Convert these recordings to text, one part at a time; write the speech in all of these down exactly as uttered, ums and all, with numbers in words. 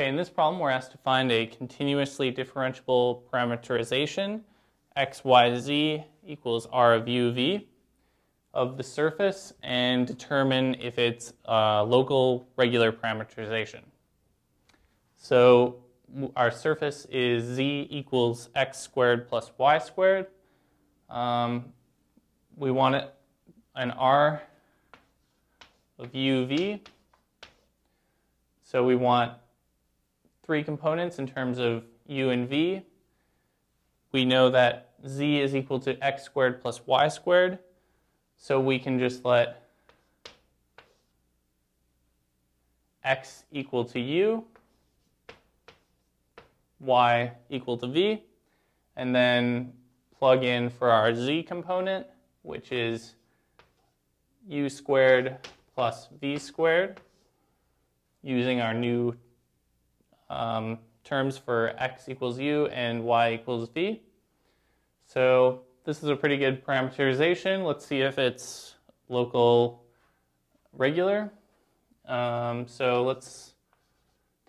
Okay, in this problem we're asked to find a continuously differentiable parameterization x y z equals r of u v of the surface and determine if it's uh, local regular parameterization. So our surface is z equals x squared plus y squared. Um, we want it an r of u v. So we want three components in terms of u and v. We know that z is equal to x squared plus y squared. So we can just let x equal to u, y equal to v, and then plug in for our z component, which is u squared plus v squared, using our new um, terms for x equals u and y equals v. So this is a pretty good parameterization. Let's see if it's local regular. Um, so let's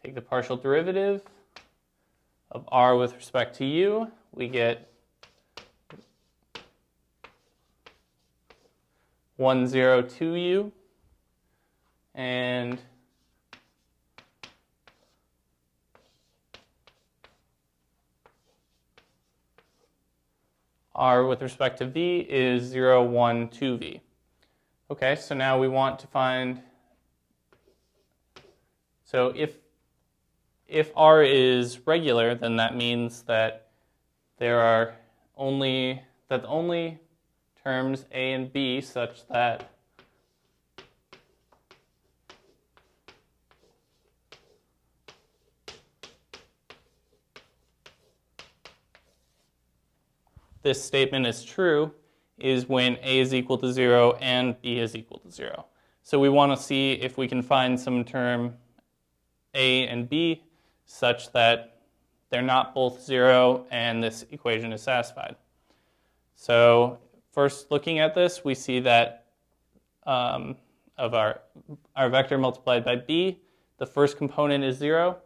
take the partial derivative of r with respect to u. We get one, zero, two u, and r with respect to v is zero, one, two v. Okay, so now we want to find, so if, if r is regular, then that means that there are only, that the only terms a and b such that this statement is true is when a is equal to zero and b is equal to zero. So we want to see if we can find some term a and b such that they're not both zero and this equation is satisfied. So first, looking at this, we see that um, of our, our vector multiplied by b, the first component is zero.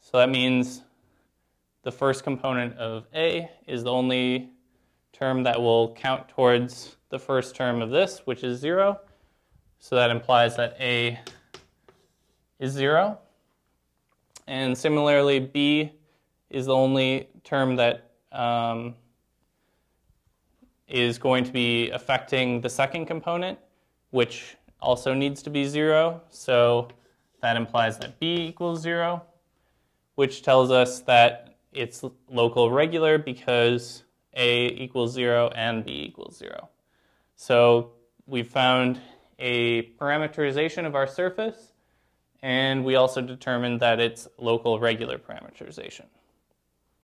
So that means the first component of a is the only term that will count towards the first term of this, which is zero. So that implies that a is zero. And similarly, b is the only term that um, is going to be affecting the second component, which also needs to be zero. So that implies that b equals zero, which tells us that it's local regular because a equals zero and b equals zero. So we've found a parameterization of our surface, and we also determined that it's local regular parameterization.